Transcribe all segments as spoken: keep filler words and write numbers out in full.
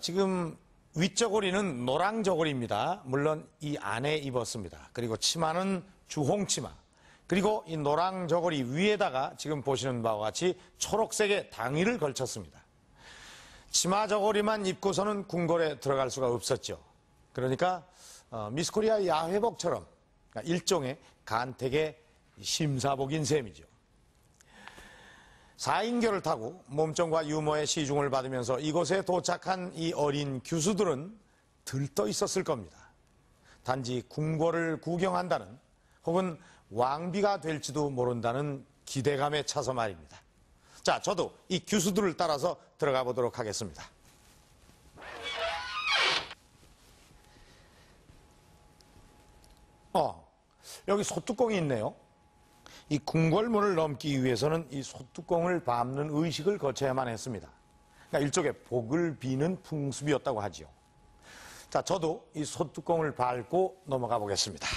지금 윗저고리는 노랑 저고리입니다. 물론 이 안에 입었습니다. 그리고 치마는 주홍치마. 그리고 이 노랑 저고리 위에다가 지금 보시는 바와 같이 초록색의 당의를 걸쳤습니다. 치마 저고리만 입고서는 궁궐에 들어갈 수가 없었죠. 그러니까 미스코리아 야회복처럼 일종의 간택의 심사복인 셈이죠. 사인교를 타고 몸종과 유머의 시중을 받으면서 이곳에 도착한 이 어린 교수들은 들떠 있었을 겁니다. 단지 궁궐을 구경한다는 혹은 왕비가 될지도 모른다는 기대감에 차서 말입니다. 자, 저도 이 교수들을 따라서 들어가 보도록 하겠습니다. 어, 여기 소뚜껑이 있네요. 이 궁궐문을 넘기 위해서는 이 소뚜껑을 밟는 의식을 거쳐야만 했습니다. 그러니까 일종의 복을 비는 풍습이었다고 하지요. 자, 저도 이 소뚜껑을 밟고 넘어가 보겠습니다.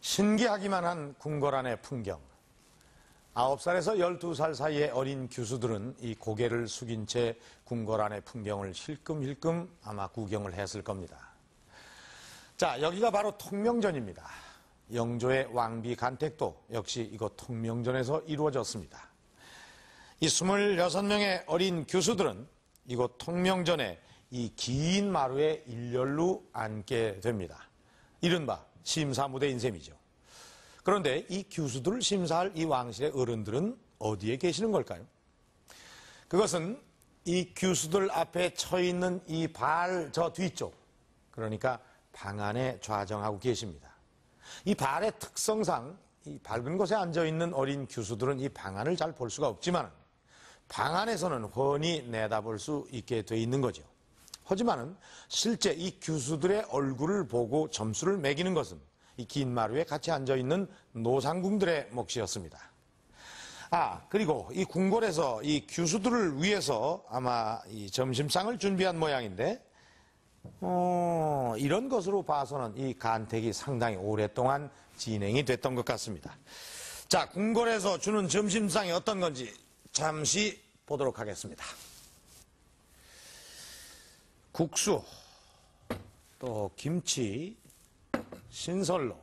신기하기만 한 궁궐 안의 풍경. 아홉 살에서 열두 살 사이의 어린 교수들은 이 고개를 숙인 채 궁궐 안의 풍경을 힐끔힐끔 아마 구경을 했을 겁니다. 자, 여기가 바로 통명전입니다. 영조의 왕비 간택도 역시 이곳 통명전에서 이루어졌습니다. 이 스물여섯 명의 어린 교수들은 이곳 통명전에 이 긴 마루에 일렬로 앉게 됩니다. 이른바 심사무대 인셈이죠. 그런데 이 교수들을 심사할 이 왕실의 어른들은 어디에 계시는 걸까요? 그것은 이 교수들 앞에 처 있는 이 발 저 뒤쪽, 그러니까 방 안에 좌정하고 계십니다. 이 발의 특성상 이 밝은 곳에 앉아있는 어린 교수들은 이 방 안을 잘 볼 수가 없지만 방 안에서는 훤히 내다볼 수 있게 돼 있는 거죠. 하지만 실제 이 교수들의 얼굴을 보고 점수를 매기는 것은 이 긴 마루에 같이 앉아있는 노상궁들의 몫이었습니다. 아, 그리고 이 궁궐에서 이 교수들을 위해서 아마 이 점심상을 준비한 모양인데, 어, 이런 것으로 봐서는 이 간택이 상당히 오랫동안 진행이 됐던 것 같습니다. 자, 궁궐에서 주는 점심상이 어떤 건지 잠시 보도록 하겠습니다. 국수, 또 김치, 신설로,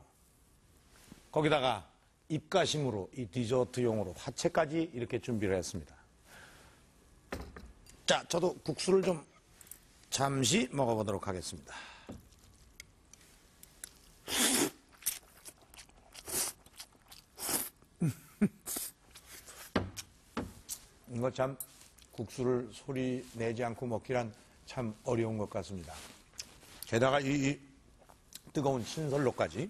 거기다가 입가심으로 이 디저트용으로 화채까지 이렇게 준비를 했습니다. 자, 저도 국수를 좀 잠시 먹어보도록 하겠습니다. 이거 참 국수를 소리 내지 않고 먹기란 참 어려운 것 같습니다. 게다가 이, 이 뜨거운 신설로까지.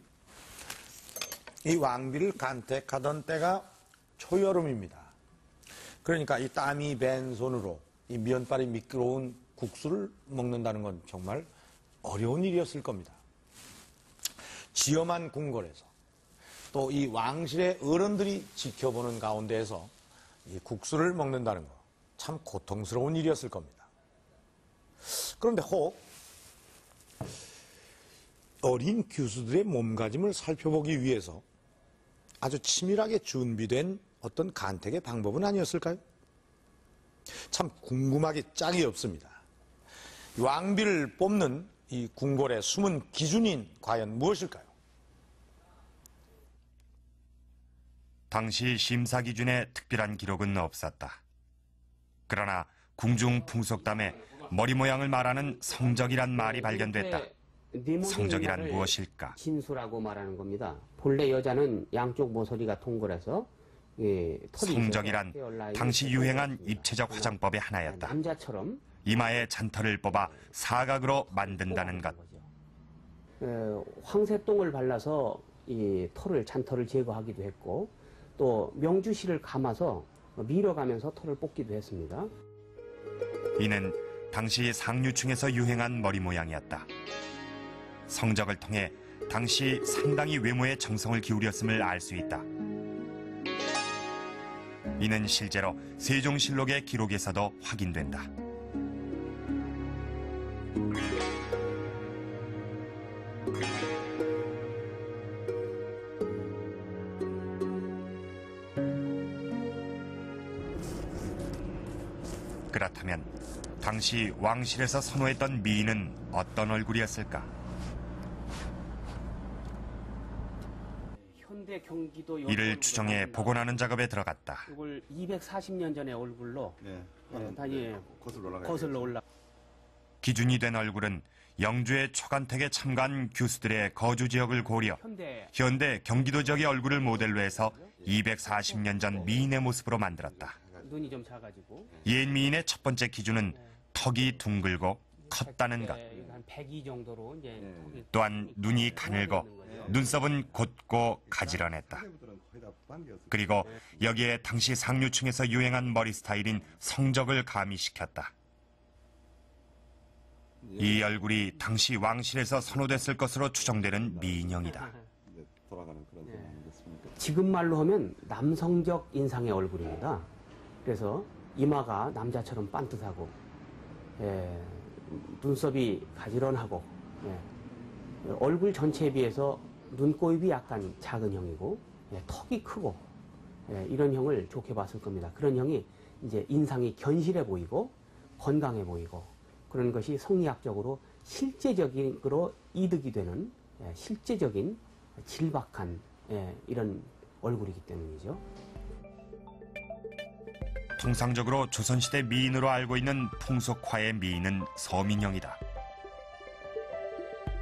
이 왕비를 간택하던 때가 초여름입니다. 그러니까 이 땀이 밴 손으로 이 면발이 미끄러운 국수를 먹는다는 건 정말 어려운 일이었을 겁니다. 지엄한 궁궐에서 또 이 왕실의 어른들이 지켜보는 가운데에서 이 국수를 먹는다는 거 참 고통스러운 일이었을 겁니다. 그런데 혹 어린 교수들의 몸가짐을 살펴보기 위해서 아주 치밀하게 준비된 어떤 간택의 방법은 아니었을까요? 참 궁금하기 짝이 없습니다. 왕비를 뽑는 이 궁궐의 숨은 기준인 과연 무엇일까요? 당시 심사 기준에 특별한 기록은 없었다. 그러나 궁중 풍속담에 머리 모양을 말하는 성적이란 말이 발견됐다. 성적이란 무엇일까? 진수라고 말하는 겁니다. 본래 여자는 양쪽 모서리가 동그래서, 예, 성적이란 당시 유행한 입체적 화장법의 하나였다. 남자처럼 이마에 잔털을 뽑아 사각으로 만든다는 것. 어, 황새똥을 발라서 이 털을, 잔털을 제거하기도 했고, 또 명주실을 감아서 밀어가면서 털을 뽑기도 했습니다. 이는 당시 상류층에서 유행한 머리 모양이었다. 성적을 통해 당시 상당히 외모에 정성을 기울였음을 알 수 있다. 이는 실제로 세종실록의 기록에서도 확인된다. 그렇다면 당시 왕실에서 선호했던 미인은 어떤 얼굴이었을까? 이를 추정해 복원하는 작업에 들어갔다. 이걸 이백사십 년 전의 얼굴로 네, 네, 거슬러, 거슬러 올라. 기준이 된 얼굴은 영조의 초간택에 참가한 교수들의 거주 지역을 고려, 현대 경기도 지역의 얼굴을 모델로 해서 이백사십 년 전 미인의 모습으로 만들었다. 눈이 좀 작아지고. 옛 미인의 첫 번째 기준은 턱이 둥글고 컸다는 것. 또한 눈이 가늘고 눈썹은 곧고 가지런했다. 그리고 여기에 당시 상류층에서 유행한 머리 스타일인 성적을 가미시켰다. 이 얼굴이 당시 왕실에서 선호됐을 것으로 추정되는 미인형이다. 지금 말로 하면 남성적 인상의 얼굴입니다. 그래서 이마가 남자처럼 반듯하고, 예, 눈썹이 가지런하고, 예, 얼굴 전체에 비해서 눈꼬입이 약간 작은 형이고, 예, 턱이 크고, 예, 이런 형을 좋게 봤을 겁니다. 그런 형이 이제 인상이 견실해 보이고 건강해 보이고 그런 것이 성리학적으로 실제적으로 이득이 되는, 예, 실제적인 질박한, 예, 이런 얼굴이기 때문이죠. 통상적으로 조선시대 미인으로 알고 있는 풍속화의 미인은 서민형이다.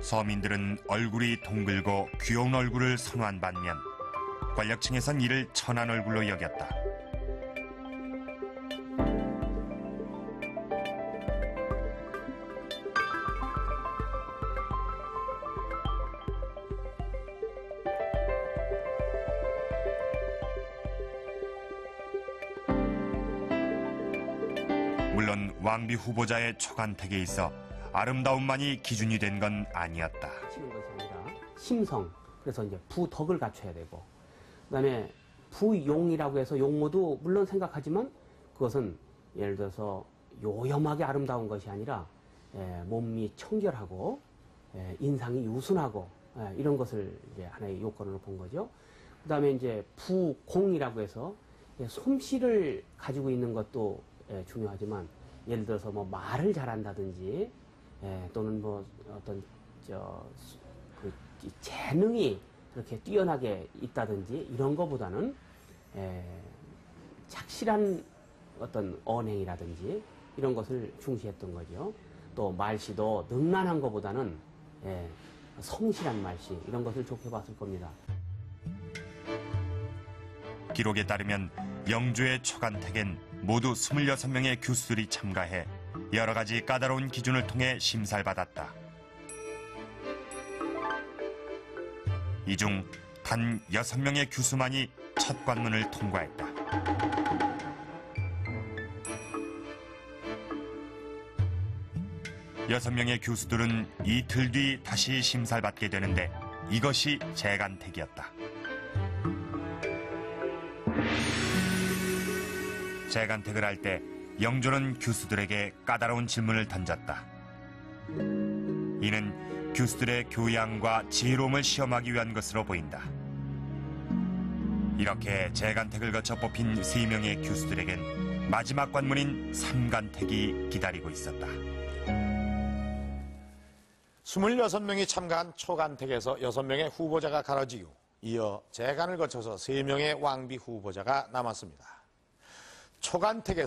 서민들은 얼굴이 동글고 귀여운 얼굴을 선호한 반면 권력층에선 이를 천한 얼굴로 여겼다. 물론 왕비 후보자의 초간택에 있어 아름다움만이 기준이 된 건 아니었다. 심성, 그래서 이제 부덕을 갖춰야 되고, 그다음에 부용이라고 해서 용모도 물론 생각하지만 그것은 예를 들어서 요염하게 아름다운 것이 아니라, 예, 몸이 청결하고, 예, 인상이 유순하고, 예, 이런 것을 이제 하나의 요건으로 본 거죠. 그다음에 이제 부공이라고 해서, 예, 솜씨를 가지고 있는 것도, 예, 중요하지만 예를 들어서 뭐 말을 잘한다든지, 예, 또는 뭐 어떤 저 그 재능이 그렇게 뛰어나게 있다든지 이런 거보다는, 예, 착실한 어떤 언행이라든지 이런 것을 중시했던 거죠. 또 말씨도 능란한 거보다는, 예, 성실한 말씨 이런 것을 좋게 봤을 겁니다. 기록에 따르면 영조의 초간택엔 모두 이십육 명의 교수들이 참가해 여러 가지 까다로운 기준을 통해 심사를 받았다. 이 중 단 여섯 명의 교수만이 첫 관문을 통과했다. 여섯 명의 교수들은 이틀 뒤 다시 심사를 받게 되는데 이것이 재간택이었다. 재간택을 할 때 영조는 교수들에게 까다로운 질문을 던졌다. 이는 교수들의 교양과 지혜로움을 시험하기 위한 것으로 보인다. 이렇게 재간택을 거쳐 뽑힌 세 명의 교수들에겐 마지막 관문인 삼간택이 기다리고 있었다. 이십육 명이 참가한 초간택에서 여섯 명의 후보자가 가려지고 이어 재간을 거쳐서 세 명의 왕비 후보자가 남았습니다. 초간택에서